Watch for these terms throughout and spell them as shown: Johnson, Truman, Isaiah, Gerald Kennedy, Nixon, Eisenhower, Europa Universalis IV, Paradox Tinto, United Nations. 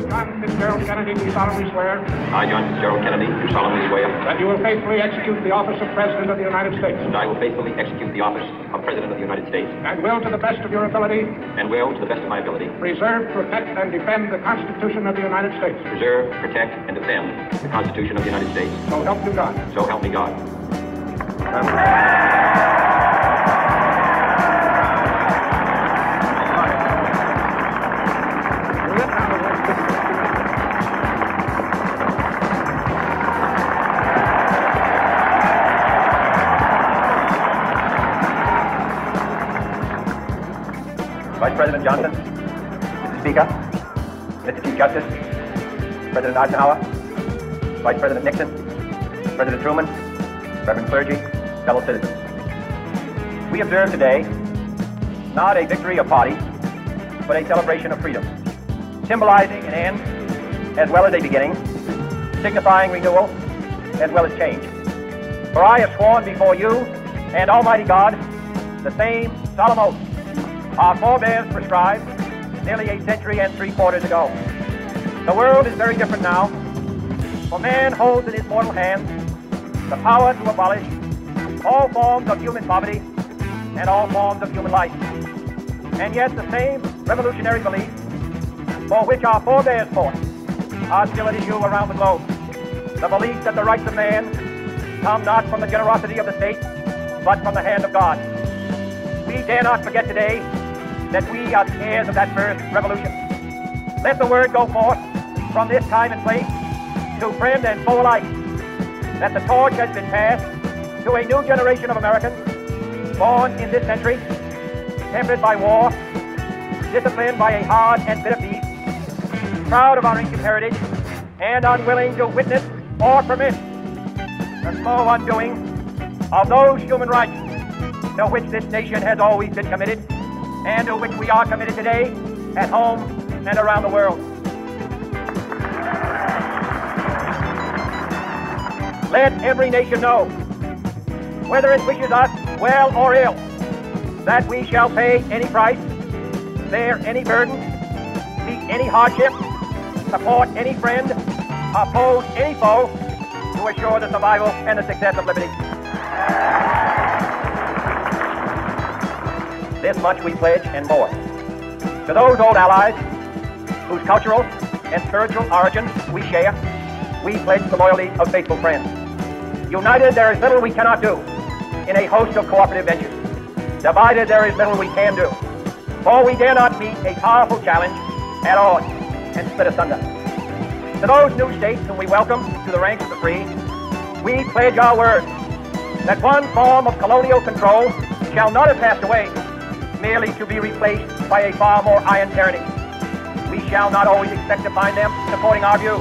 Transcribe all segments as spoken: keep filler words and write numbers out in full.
do Johnson and Gerald Kennedy do solemnly swear. I, Johnson, Gerald Kennedy, do solemnly swear. That you will faithfully execute the office of President of the United States. And I will faithfully execute the office of President of the United States. And will, to the best of your ability. And will, to the best of my ability. Preserve, protect, and defend the Constitution of the United States. Preserve, protect, and defend the Constitution of the United States. So help you God. So help me God. Vice President Johnson, Mister Speaker, Mister Chief Justice, President Eisenhower, Vice President Nixon, President Truman, Reverend clergy, fellow citizens. We observe today not a victory of party, but a celebration of freedom, symbolizing an end as well as a beginning, signifying renewal as well as change. For I have sworn before you and Almighty God the same solemn oath our forebears prescribed nearly a century and three quarters ago. The world is very different now, for man holds in his mortal hands the power to abolish all forms of human poverty and all forms of human life. And yet the same revolutionary beliefs for which our forebears fought are still at issue around the globe. The belief that the rights of man come not from the generosity of the state, but from the hand of God. We dare not forget today that we are the heirs of that first revolution. Let the word go forth from this time and place to friend and foe alike, that the torch has been passed to a new generation of Americans born in this century, tempered by war, disciplined by a hard and bitter peace, proud of our ancient heritage, and unwilling to witness or permit the small undoing of those human rights to which this nation has always been committed, and to which we are committed today at home and around the world. Let every nation know, whether it wishes us well or ill, that we shall pay any price, bear any burden, meet any hardship, support any friend, oppose any foe, to assure the survival and the success of liberty. This much we pledge and more to those old allies whose cultural and spiritual origins we share. We pledge the loyalty of faithful friends. United, there is little we cannot do in a host of cooperative ventures. Divided, there is little we can do, for we dare not meet a powerful challenge at odds and split asunder. To those new states whom we welcome to the ranks of the free, we pledge our word that one form of colonial control shall not have passed away, merely to be replaced by a far more iron tyranny. We shall not always expect to find them supporting our view,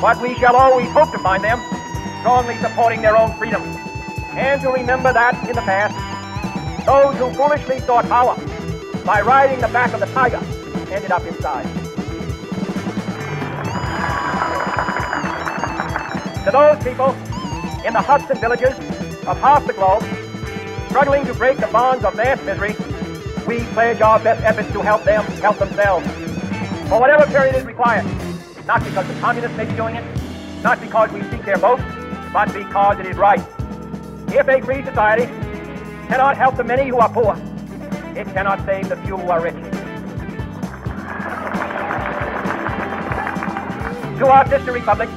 but we shall always hope to find them strongly supporting their own freedom, and to remember that, in the past, those who foolishly sought power by riding the back of the tiger ended up inside. To those people in the huts and villages of half the globe, struggling to break the bonds of mass misery, we pledge our best efforts to help them help themselves, for whatever period is required, not because the communists may be doing it, not because we seek their vote, but because it is right. If a free society cannot help the many who are poor, it cannot save the few who are rich. To our sister republic,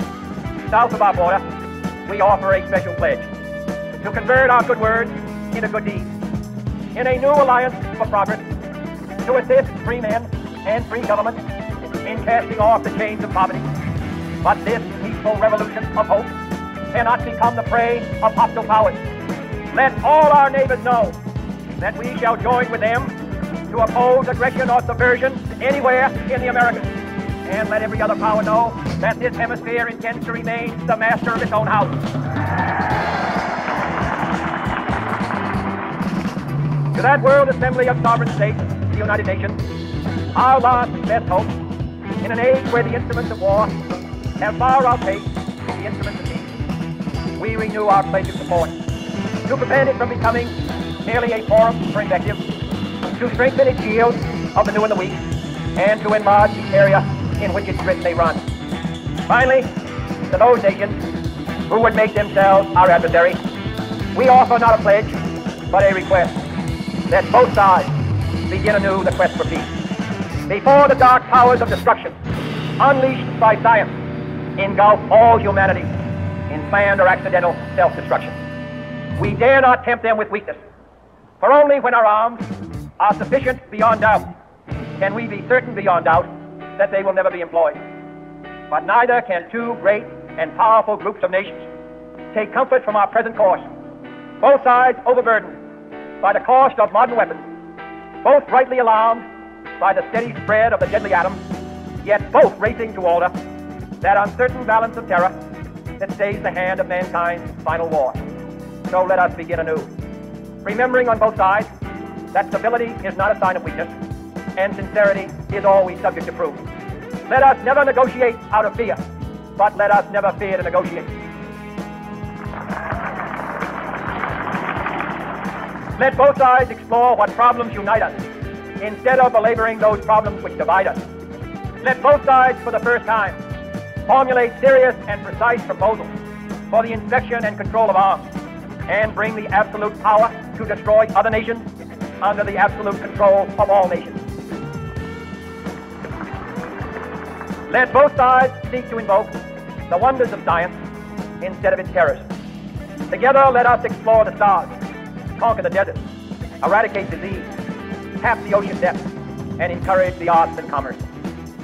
south of our border, we offer a special pledge to convert our good words into good deeds, in a new alliance for progress, to assist free men and free governments in casting off the chains of poverty. But this peaceful revolution of hope cannot become the prey of hostile powers. Let all our neighbors know that we shall join with them to oppose aggression or subversion anywhere in the Americas. And let every other power know that this hemisphere intends to remain the master of its own house. To that World Assembly of Sovereign States, the United Nations, our last and best hope, in an age where the instruments of war have far outpaced the instruments of peace, we renew our pledge of support to prevent it from becoming merely a forum for invective, to strengthen its shield of the new and the weak, and to enlarge the area in which it's written they run. Finally, to those nations who would make themselves our adversary, we offer not a pledge, but a request that both sides begin anew the quest for peace. Before the dark powers of destruction, unleashed by science, engulf all humanity in planned or accidental self-destruction. We dare not tempt them with weakness, for only when our arms are sufficient beyond doubt can we be certain beyond doubt that they will never be employed. But neither can two great and powerful groups of nations take comfort from our present course, both sides overburdened by the cost of modern weapons, both rightly alarmed by the steady spread of the deadly atom, yet both racing to alter that uncertain balance of terror that stays the hand of mankind's final war. So let us begin anew, remembering on both sides that stability is not a sign of weakness, and sincerity is always subject to proof. Let us never negotiate out of fear, but let us never fear to negotiate. Let both sides explore what problems unite us, instead of belaboring those problems which divide us. Let both sides, for the first time, formulate serious and precise proposals for the inspection and control of arms, and bring the absolute power to destroy other nations under the absolute control of all nations. Let both sides seek to invoke the wonders of science instead of its terrors. Together, let us explore the stars, conquer the deserts, eradicate disease, tap the ocean depths, and encourage the arts and commerce.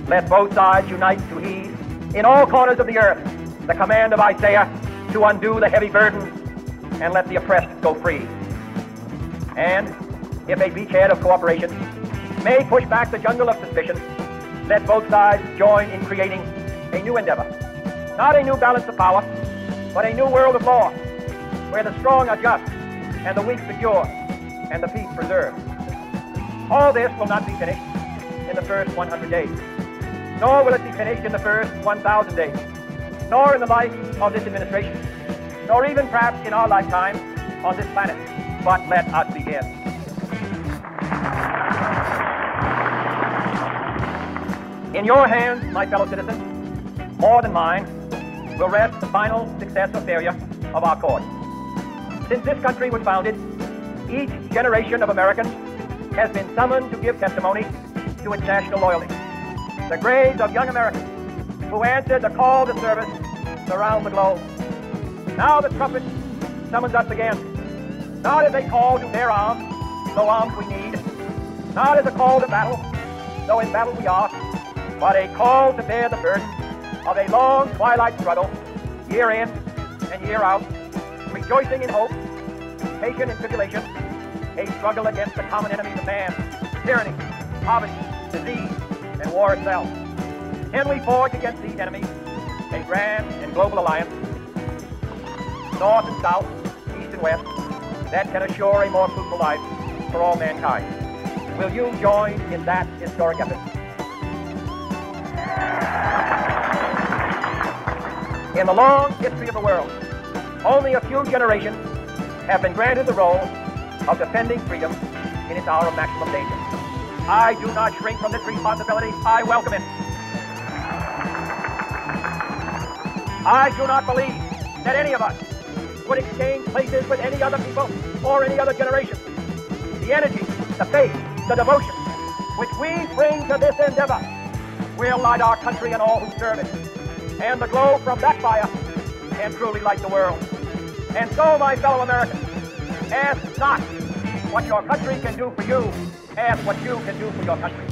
Let both sides unite to heed in all corners of the earth the command of Isaiah to undo the heavy burden and let the oppressed go free. And if a beachhead of cooperation may push back the jungle of suspicion, let both sides join in creating a new endeavor, not a new balance of power, but a new world of law, where the strong are just and the weak secure and the peace preserved. All this will not be finished in the first one hundred days. Nor will it be finished in the first one thousand days, nor in the life of this administration, nor even perhaps in our lifetime on this planet. But let us begin. In your hands, my fellow citizens, more than mine, will rest the final success or failure of our cause. Since this country was founded, each generation of Americans has been summoned to give testimony to its national loyalty. The graves of young Americans who answered the call to service surround the globe. Now the trumpet summons us again, not as a call to bear arms, though arms we need, not as a call to battle, though in battle we are, but a call to bear the burden of a long twilight struggle, year in and year out, rejoicing in hope, patient in tribulation, a struggle against the common enemies of man, tyranny, poverty, disease, and war itself. Can we forge against these enemies a grand and global alliance, north and south, east and west, that can assure a more fruitful life for all mankind? Will you join in that historic effort? In the long history of the world, only a few generations have been granted the role of defending freedom in its hour of maximum danger. I do not shrink from this responsibility. I welcome it. I do not believe that any of us would exchange places with any other people or any other generation. The energy, the faith, the devotion which we bring to this endeavor will light our country and all who serve it, and the glow from that fire can truly light the world. And so, my fellow Americans, ask not what your country can do for you, ask what you can do for your country.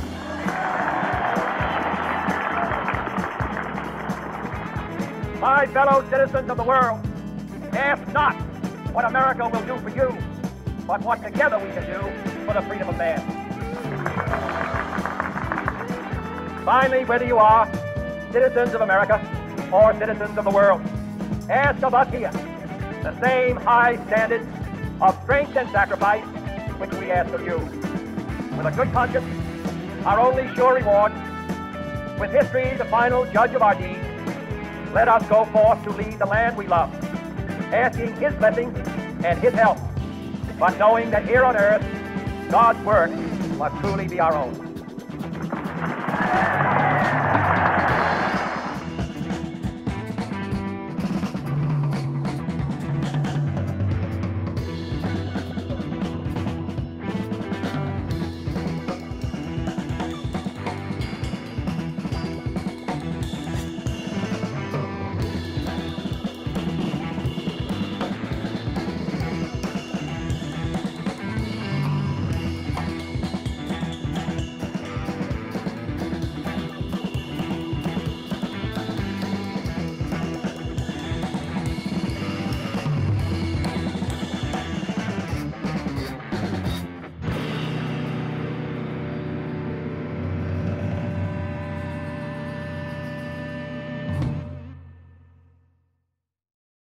My fellow citizens of the world, ask not what America will do for you, but what together we can do for the freedom of man. Finally, whether you are citizens of America or citizens of the world, ask of us here the same high standards of strength and sacrifice which we ask of you. With a good conscience, our only sure reward, with history the final judge of our deeds, let us go forth to lead the land we love, asking his blessing and his help, but knowing that here on earth, God's work must truly be our own.